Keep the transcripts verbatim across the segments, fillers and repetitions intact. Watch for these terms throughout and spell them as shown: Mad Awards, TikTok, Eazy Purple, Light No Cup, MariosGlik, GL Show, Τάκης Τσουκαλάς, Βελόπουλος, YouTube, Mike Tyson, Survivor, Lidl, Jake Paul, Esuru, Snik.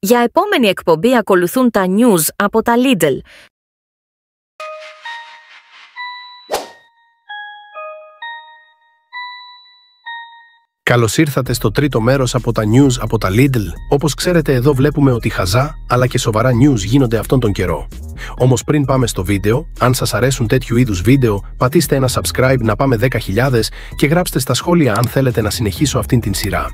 Για επόμενη εκπομπή ακολουθούν τα news από τα Lidl. Καλώς ήρθατε στο τρίτο μέρος από τα news από τα Lidl. Όπως ξέρετε, εδώ βλέπουμε ότι χαζά, αλλά και σοβαρά news γίνονται αυτόν τον καιρό. Όμως πριν πάμε στο βίντεο, αν σας αρέσουν τέτοιου είδους βίντεο, πατήστε ένα subscribe να πάμε δέκα χιλιάδες και γράψτε στα σχόλια αν θέλετε να συνεχίσω αυτήν την σειρά.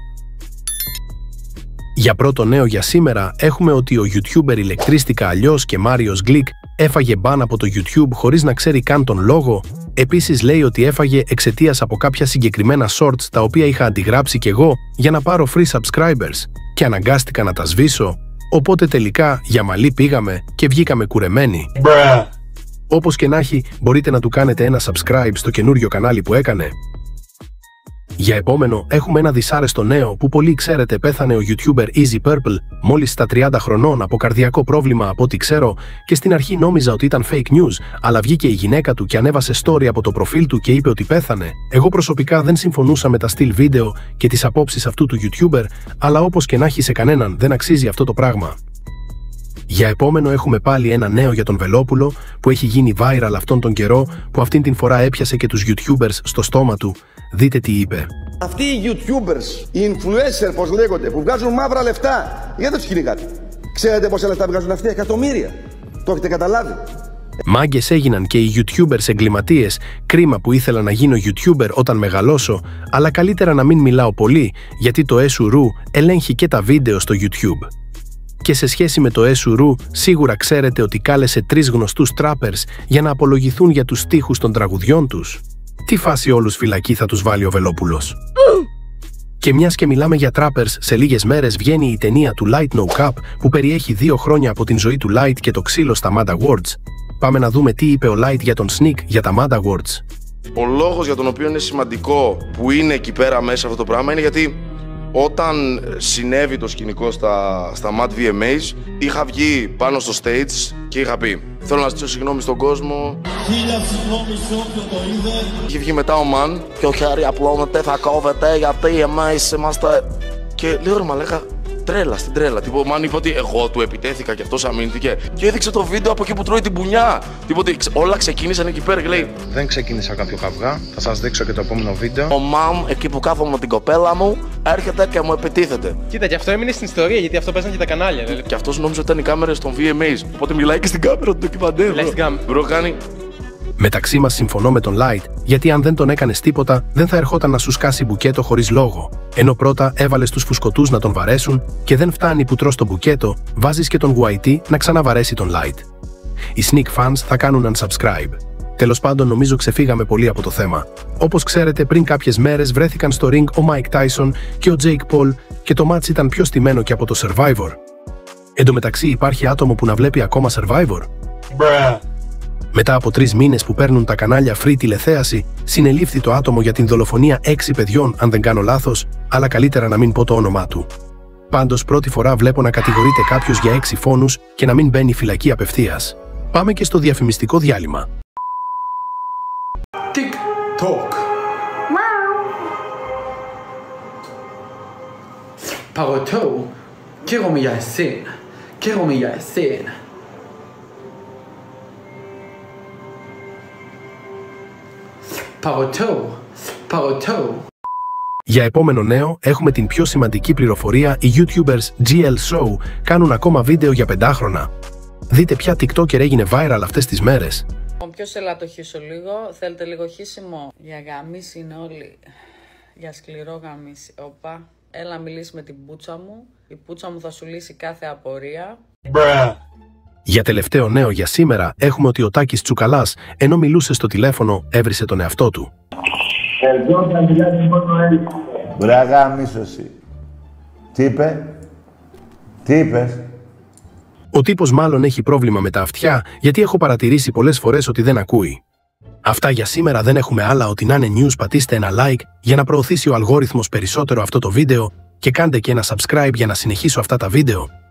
Για πρώτο νέο για σήμερα έχουμε ότι ο YouTuber ηλεκτρίστηκα αλλιώς και MariosGlik έφαγε μπαν από το YouTube χωρίς να ξέρει καν τον λόγο. Επίσης λέει ότι έφαγε εξαιτίας από κάποια συγκεκριμένα shorts τα οποία είχα αντιγράψει κι εγώ για να πάρω free subscribers και αναγκάστηκα να τα σβήσω, οπότε τελικά για μαλλί πήγαμε και βγήκαμε κουρεμένοι. Bruh. Όπως και να έχει, μπορείτε να του κάνετε ένα subscribe στο καινούριο κανάλι που έκανε. Για επόμενο, έχουμε ένα δυσάρεστο νέο που πολλοί ξέρετε, πέθανε ο YouTuber Eazy Purple μόλις τα τριάντα χρονών από καρδιακό πρόβλημα από ό,τι ξέρω, και στην αρχή νόμιζα ότι ήταν fake news, αλλά βγήκε η γυναίκα του και ανέβασε story από το προφίλ του και είπε ότι πέθανε. Εγώ προσωπικά δεν συμφωνούσα με τα στυλ βίντεο και τις απόψεις αυτού του YouTuber, αλλά όπως και να έχει, σε κανέναν δεν αξίζει αυτό το πράγμα. Για επόμενο έχουμε πάλι ένα νέο για τον Βελόπουλο που έχει γίνει viral αυτόν τον καιρό, που αυτήν την φορά έπιασε και τους YouTubers στο στόμα του. Δείτε τι είπε. Αυτοί οι YouTubers, οι influencers, πώς λέγονται, που βγάζουν μαύρα λεφτά, γιατί δεν τους κυνηγάτε? Ξέρετε πόσα λεφτά βγάζουν αυτοί? Εκατομμύρια. Το έχετε καταλάβει? Μάγκες έγιναν και οι YouTubers εγκληματίες. Κρίμα που ήθελα να γίνω YouTuber όταν μεγαλώσω, αλλά καλύτερα να μην μιλάω πολύ, γιατί το Esuru ελέγχει και τα βίντεο στο YouTube. Και σε σχέση με το Esuru, σίγουρα ξέρετε ότι κάλεσε τρεις γνωστούς trappers για να απολογηθούν για τους στίχους των τραγουδιών τους. Τι φάση, όλους φυλακή θα τους βάλει ο Βελόπουλος? Mm. Και μιας και μιλάμε για trappers, σε λίγες μέρες βγαίνει η ταινία του Light No Cup που περιέχει δύο χρόνια από την ζωή του Light και το ξύλο στα Mad Awards. Πάμε να δούμε τι είπε ο Light για τον Snik για τα Mad Awards. Ο λόγος για τον οποίο είναι σημαντικό που είναι εκεί πέρα μέσα αυτό το πράγμα είναι γιατί όταν συνέβη το σκηνικό στα, στα Mad βι εμ έις, είχα βγει πάνω στο stage και είχα πει «Θέλω να ζητήσω συγγνώμη στον κόσμο». Χίλια συγγνώμη σε όποιον το είδε. Είχε βγει μετά ο Μαν και ο χέρι απλώνεται, θα κόβεται, γιατί εμείς είμαστε... Και λέω ρε μαλάκα, τρέλα στην τρέλα. Τύπο, ο Μαν είπε ότι εγώ του επιτέθηκα και αυτός αμήνθηκε. Και έδειξε το βίντεο από εκεί που τρώει την μπουνιά. Τίποτε, όλα ξεκίνησαν εκεί πέρα και λέει «Δεν ξεκίνησα κάποιο καυγά, θα σας δείξω και το επόμενο βίντεο». Ο Μαν, εκεί που κάθομαι με την κοπέλα μου, έρχεται και μου επιτίθεται. Κοίτα, και αυτό έμεινε στην ιστορία, γιατί αυτό παίζανε και τα κανάλια. Δηλαδή. Και αυτό νόμιζε ότι ήταν οι κάμερες των βι εμ έις. Οπότε μιλάει και στην κάμερα του ντοκιμαντέρ. Μιλάει στην κάμερα. Μπρο, κάνει. Μεταξύ μας συμφωνώ με τον Light, γιατί αν δεν τον έκανες τίποτα, δεν θα ερχόταν να σου σκάσει μπουκέτο χωρίς λόγο. Ενώ πρώτα έβαλες τους φουσκωτούς να τον βαρέσουν, και δεν φτάνει που τρως το μπουκέτο, βάζεις και τον γουαϊτή να ξαναβαρέσει τον Light. Οι Sneak fans θα κάνουν unsubscribe. Τέλος πάντων, νομίζω ξεφύγαμε πολύ από το θέμα. Όπως ξέρετε, πριν κάποιες μέρες βρέθηκαν στο ring ο Mike Tyson και ο Jake Paul και το μάτς ήταν πιο στημένο και από το Survivor. Εν τω μεταξύ, υπάρχει άτομο που να βλέπει ακόμα Survivor? Bruh. Μετά από τρεις μήνες που παίρνουν τα κανάλια free τηλεθέαση, συνελήφθη το άτομο για την δολοφονία έξι παιδιών, αν δεν κάνω λάθος, αλλά καλύτερα να μην πω το όνομά του. Πάντως, πρώτη φορά βλέπω να κατηγορείται κάποιος για έξι φόνους και να μην μπαίνει φυλακή απευθείας. Πάμε και στο διαφημιστικό διάλειμμα. TikTok. Παγωτό, καίγομαι για εσένα, καίγομαι για εσένα. Παγωτό, παγωτό. Για επόμενο νέο έχουμε την πιο σημαντική πληροφορία, οι YouTubers τζι ελ Show κάνουν ακόμα βίντεο για πεντάχρονα. Δείτε ποια TikToker έγινε viral αυτές τις μέρες. Ποιος ελά το χύσω λίγο, θέλετε λίγο χύσιμο? Για γαμίση είναι όλοι, για σκληρό γαμίση, όπα. Έλα μιλήσει με την πούτσα μου, η πούτσα μου θα σου λύσει κάθε απορία. Μπρα. Για τελευταίο νέο για σήμερα έχουμε ότι ο Τάκης Τσουκαλάς, ενώ μιλούσε στο τηλέφωνο, έβρισε τον εαυτό του. Εγώ θα μιλάω μόνο έλικο. Μπρα γαμίσου εσύ. Τι είπε, τι είπες? Ο τύπος μάλλον έχει πρόβλημα με τα αυτιά, γιατί έχω παρατηρήσει πολλές φορές ότι δεν ακούει. Αυτά για σήμερα, δεν έχουμε άλλα. Ό,τι να είναι news, πατήστε ένα like για να προωθήσει ο αλγόριθμος περισσότερο αυτό το βίντεο και κάντε και ένα subscribe για να συνεχίσω αυτά τα βίντεο.